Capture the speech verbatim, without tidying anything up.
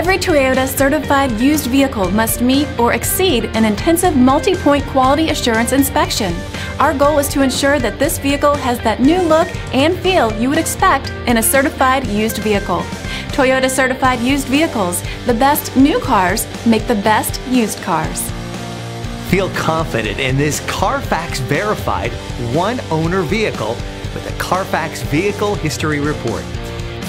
Every Toyota certified used vehicle must meet or exceed an intensive multi-point quality assurance inspection. Our goal is to ensure that this vehicle has that new look and feel you would expect in a certified used vehicle. Toyota certified used vehicles, the best new cars make the best used cars. Feel confident in this Carfax verified one owner vehicle with a Carfax Vehicle History Report.